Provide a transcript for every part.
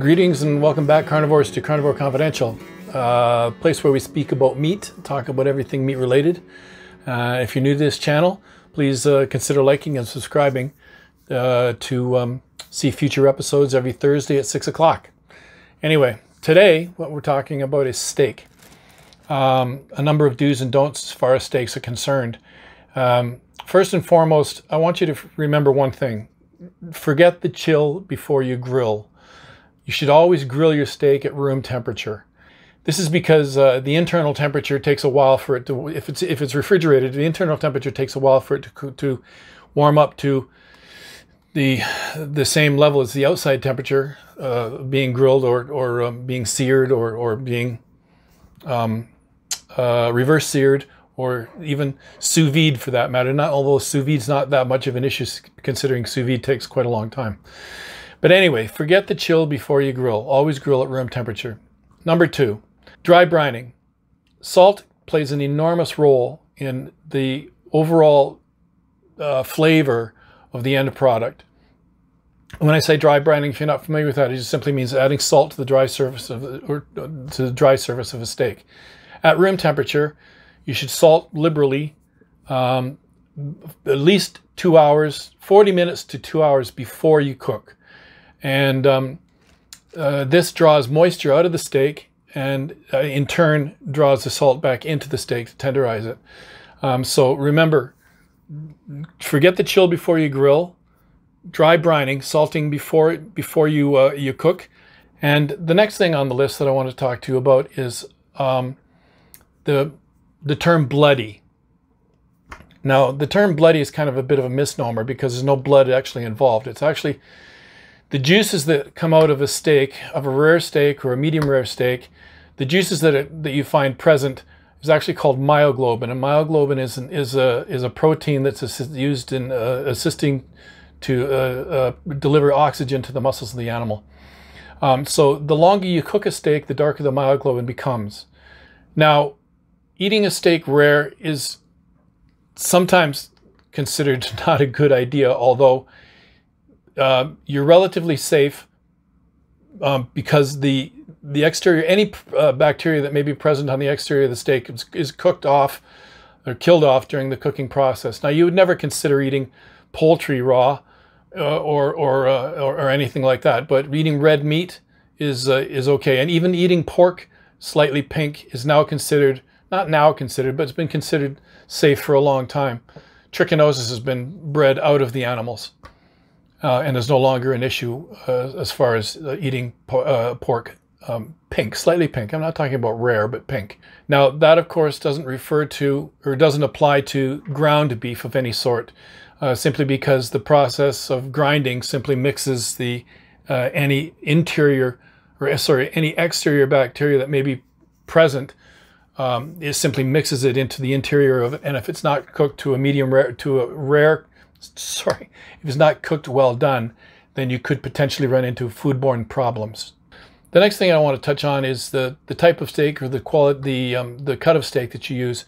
Greetings and welcome back, carnivores, to Carnivore Confidential, a place where we speak about meat, talk about everything meat related. If you're new to this channel, please consider liking and subscribing to see future episodes every Thursday at 6 o'clock. Anyway, today what we're talking about is steak. A number of do's and don'ts as far as steaks are concerned. First and foremost, I want you to remember one thing. Forget the chill before you grill. You should always grill your steak at room temperature. This is because the internal temperature takes a while for it to, if it's refrigerated, the internal temperature takes a while for it to warm up to the same level as the outside temperature, being grilled or being seared or being reverse seared, or even sous vide for that matter. Not, although sous vide's not that much of an issue considering sous vide takes quite a long time. But anyway, forget the chill before you grill. Always grill at room temperature. Number two, dry brining. Salt plays an enormous role in the overall flavor of the end product. When I say dry brining, if you're not familiar with that, it just simply means adding salt to the dry surface of a steak. At room temperature, you should salt liberally, at least 2 hours, 40 minutes to 2 hours before you cook. And this draws moisture out of the steak and in turn draws the salt back into the steak to tenderize it. So remember, forget the chill before you grill, dry brining, salting before you, you cook. And the next thing on the list that I want to talk to you about is the term bloody. Now, the term bloody is kind of a bit of a misnomer because there's no blood actually involved. It's actually the juices that come out of a steak, of a rare steak or a medium rare steak, the juices that you find present is actually called myoglobin. And myoglobin is a protein that's used in assisting to deliver oxygen to the muscles of the animal. So the longer you cook a steak, the darker the myoglobin becomes. Now, eating a steak rare is sometimes considered not a good idea, although you're relatively safe because the exterior, any bacteria that may be present on the exterior of the steak is cooked off or killed off during the cooking process. Now, you would never consider eating poultry raw or anything like that, but eating red meat is okay, and even eating pork slightly pink is now considered, not now considered, but it's been considered safe for a long time. Trichinosis has been bred out of the animals. And there's no longer an issue as far as eating pork pink, slightly pink. I'm not talking about rare, but pink. Now, that, of course, doesn't refer to or doesn't apply to ground beef of any sort, simply because the process of grinding simply mixes the any interior or sorry, any exterior bacteria that may be present. It simply mixes it into the interior of it, and if it's not cooked to a medium rare if it's not cooked well done, then you could potentially run into foodborne problems. The next thing I want to touch on is the type of steak or the quality, the cut of steak that you use.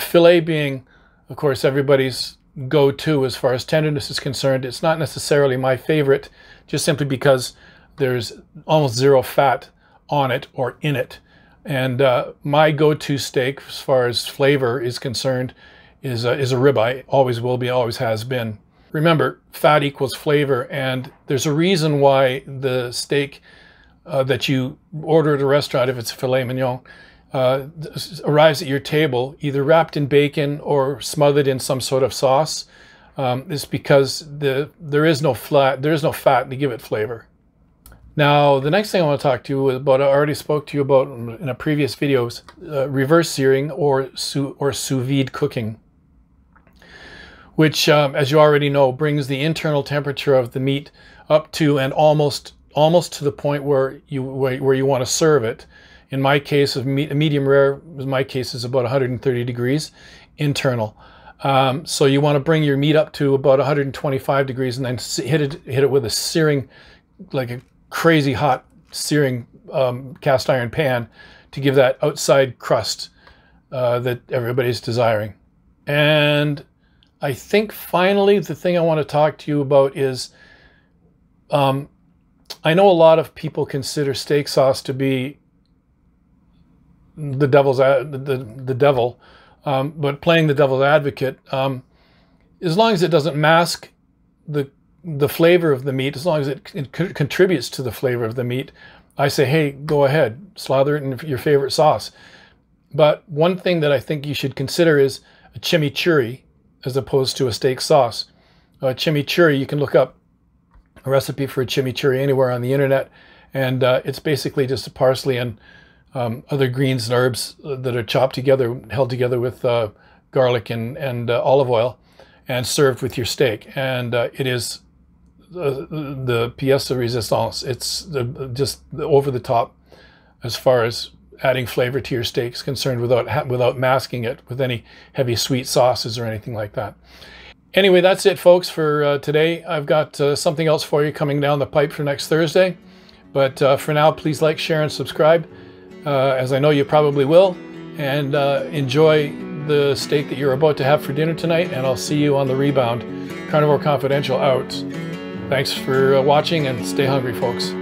Filet being, of course, everybody's go-to as far as tenderness is concerned. It's not necessarily my favorite, just simply because there's almost zero fat on it or in it. And my go-to steak as far as flavor is concerned is a ribeye, always will be, always has been. Remember, fat equals flavor, and there's a reason why the steak that you order at a restaurant, if it's filet mignon, arrives at your table either wrapped in bacon or smothered in some sort of sauce. It's because there is no fat to give it flavor. Now, the next thing I want to talk to you about, I already spoke to you about in a previous video, is reverse searing or sous vide cooking, which, as you already know, brings the internal temperature of the meat up to and almost to the point where you want to serve it. In my case, of medium rare, in my case is about 130 degrees internal. So you want to bring your meat up to about 125 degrees and then hit it with a searing, like a crazy hot searing cast iron pan, to give that outside crust that everybody's desiring. And I think finally the thing I want to talk to you about is I know a lot of people consider steak sauce to be the devil's the devil, but playing the devil's advocate, as long as it doesn't mask the flavor of the meat, as long as it contributes to the flavor of the meat, I say, hey, go ahead, slather it in your favorite sauce. But one thing that I think you should consider is a chimichurri as opposed to a steak sauce. A chimichurri, you can look up a recipe for a chimichurri anywhere on the internet, and it's basically just a parsley and other greens and herbs that are chopped together, held together with garlic and olive oil, and served with your steak. And it is the pièce de résistance. It's just over the top as far as adding flavor to your steak is concerned, without masking it with any heavy sweet sauces or anything like that. Anyway, that's it, folks, for today. I've got something else for you coming down the pipe for next Thursday. But for now, please like, share, and subscribe, as I know you probably will. And enjoy the steak that you're about to have for dinner tonight, and I'll see you on the rebound. Carnivore Confidential out. Thanks for watching, and stay hungry, folks.